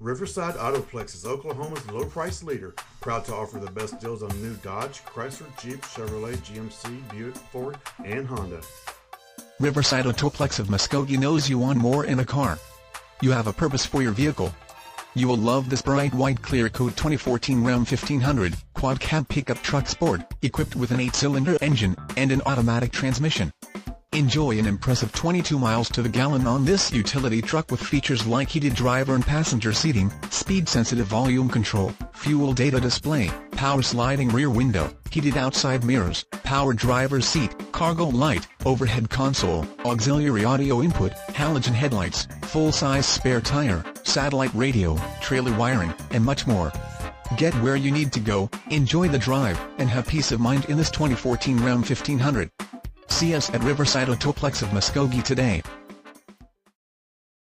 Riverside Autoplex is Oklahoma's low-price leader, proud to offer the best deals on new Dodge, Chrysler, Jeep, Chevrolet, GMC, Buick, Ford, and Honda. Riverside Autoplex of Muskogee knows you want more in a car. You have a purpose for your vehicle. You will love this bright white clear coat 2014 Ram 1500 quad cab pickup truck sport, equipped with an 8-cylinder engine and an automatic transmission. Enjoy an impressive 22 miles to the gallon on this utility truck with features like heated driver and passenger seating, speed-sensitive volume control, fuel data display, power sliding rear window, heated outside mirrors, power driver's seat, cargo light, overhead console, auxiliary audio input, halogen headlights, full-size spare tire, satellite radio, trailer wiring, and much more. Get where you need to go, enjoy the drive, and have peace of mind in this 2014 Ram 1500. See us at Riverside Autoplex of Muskogee today.